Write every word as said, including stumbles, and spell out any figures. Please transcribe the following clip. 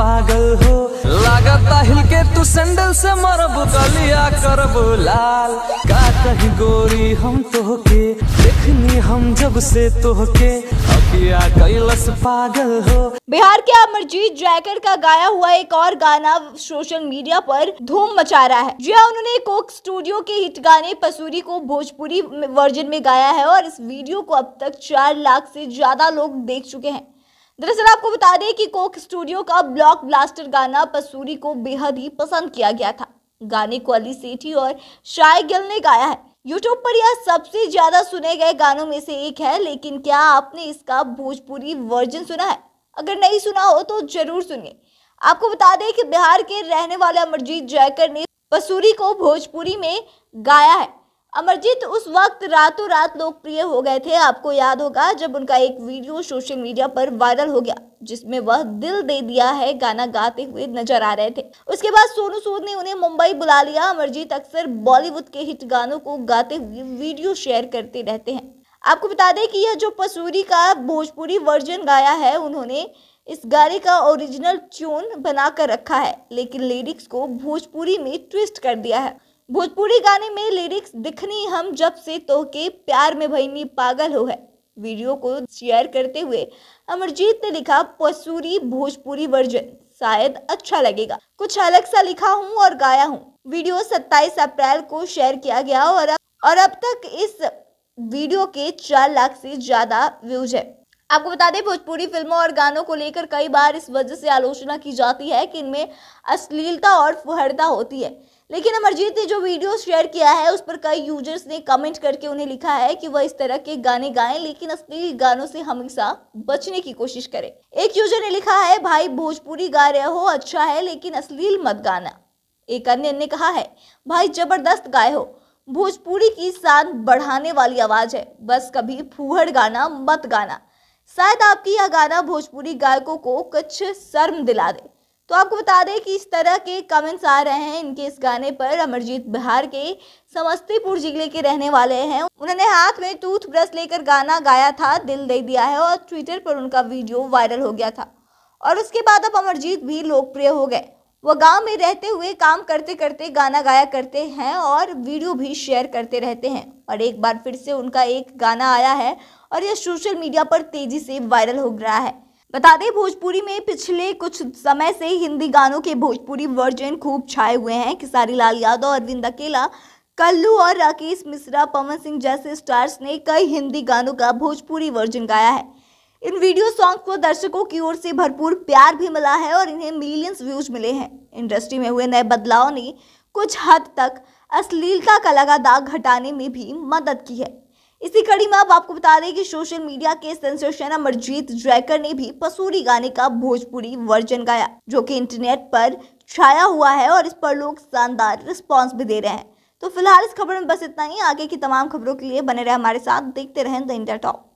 पागल हो, लागता हिलके तू सैंडल से मरब, गलिया करब लाल। का कहीं गोरी हम तोहके, देखनी हम जब से तोहके, अकिया कैलस पागल हो। बिहार के अमरजीत जयकर का गाया हुआ एक और गाना सोशल मीडिया पर धूम मचा रहा है। जी हां, उन्होंने कोक स्टूडियो के हिट गाने पसूरी को भोजपुरी वर्जन में गाया है और इस वीडियो को अब तक चार लाख से ज्यादा लोग देख चुके हैं। दरअसल आपको बता दें कि कोक स्टूडियो का ब्लॉक ब्लास्टर गाना पसूरी को बेहद ही पसंद किया गया था। गाने को अली सेठी और शाय गिल ने गाया है। यूट्यूब पर यह सबसे ज्यादा सुने गए गानों में से एक है, लेकिन क्या आपने इसका भोजपुरी वर्जन सुना है? अगर नहीं सुना हो तो जरूर सुनिए। आपको बता दें कि बिहार के रहने वाले अमरजीत जयकर ने पसूरी को भोजपुरी में गाया है। अमरजीत उस वक्त रातों रात लोकप्रिय हो गए थे। आपको याद होगा जब उनका एक वीडियो सोशल मीडिया पर वायरल हो गया जिसमें वह दिल दे दिया है गाना गाते हुए नजर आ रहे थे। उसके बाद सोनू सूद ने उन्हें मुंबई बुला लिया। अमरजीत अक्सर बॉलीवुड के हिट गानों को गाते हुए वीडियो शेयर करते रहते हैं। आपको बता दें कि यह जो पसूरी का भोजपुरी वर्जन गाया है, उन्होंने इस गाने का ओरिजिनल ट्यून बनाकर रखा है, लेकिन लिरिक्स को भोजपुरी में ट्विस्ट कर दिया है। भोजपुरी गाने में लिरिक्स दिखनी हम जब से तोहके, प्यार में भईनी पागल हो है। वीडियो को शेयर करते हुए अमरजीत ने लिखा, पसूरी भोजपुरी वर्जन शायद अच्छा लगेगा, कुछ अलग सा लिखा हूँ और गाया हूँ। वीडियो सत्ताईस अप्रैल को शेयर किया गया और अब, और अब तक इस वीडियो के चार लाख से ज्यादा व्यूज है। आपको बता दें भोजपुरी फिल्मों और गानों को लेकर कई बार इस वजह से आलोचना की जाती है कि इनमें अश्लीलता और फुहरता होती है, लेकिन अमरजीत ने जो वीडियो शेयर किया है उस पर कई यूजर्स ने कमेंट करके उन्हें लिखा है कि वह इस तरह के गाने गाएं, लेकिन असली गानों से हमेशा बचने की कोशिश करें। एक यूजर ने लिखा है, भाई भोजपुरी गा रहे हो अच्छा है, लेकिन अश्लील मत गाना। एक अन्य ने कहा है, भाई जबरदस्त गाए हो, भोजपुरी की शान बढ़ाने वाली आवाज है, बस कभी फूहड़ गाना मत गाना, शायद आपकी यह गाना भोजपुरी गायकों को कुछ शर्म दिला दे। तो आपको बता दें कि इस तरह के कमेंट्स आ रहे हैं इनके इस गाने पर। अमरजीत बिहार के समस्तीपुर जिले के रहने वाले हैं। उन्होंने हाथ में टूथब्रश लेकर गाना गाया था, दिल दे दिया है, और ट्विटर पर उनका वीडियो वायरल हो गया था और उसके बाद अब अमरजीत भी लोकप्रिय हो गए। वह गांव में रहते हुए काम करते करते गाना गाया करते हैं और वीडियो भी शेयर करते रहते हैं और एक बार फिर से उनका एक गाना आया है और यह सोशल मीडिया पर तेजी से वायरल हो रहा है। बता दें भोजपुरी में पिछले कुछ समय से हिंदी गानों के भोजपुरी वर्जन खूब छाए हुए हैं। खेसारी लाल यादव, अरविंद अकेला कल्लू और राकेश मिश्रा, पवन सिंह जैसे स्टार्स ने कई हिंदी गानों का भोजपुरी वर्जन गाया है। इन वीडियो सॉन्ग को दर्शकों की ओर से भरपूर प्यार भी मिला है और इन्हें मिलियंस व्यूज मिले हैं। इंडस्ट्री में हुए नए बदलाव ने कुछ हद तक अश्लीलता का लगा दाग हटाने में भी मदद की है। इसी कड़ी में अब आपको बता दें कि सोशल मीडिया के सेंसेशन अमरजीत जयकर ने भी पसूरी गाने का भोजपुरी वर्जन गाया, जो कि इंटरनेट पर छाया हुआ है और इस पर लोग शानदार रिस्पांस भी दे रहे हैं। तो फिलहाल इस खबर में बस इतना ही। आगे की तमाम खबरों के लिए बने रहे हमारे साथ, देखते रहें द इंडिया टॉप।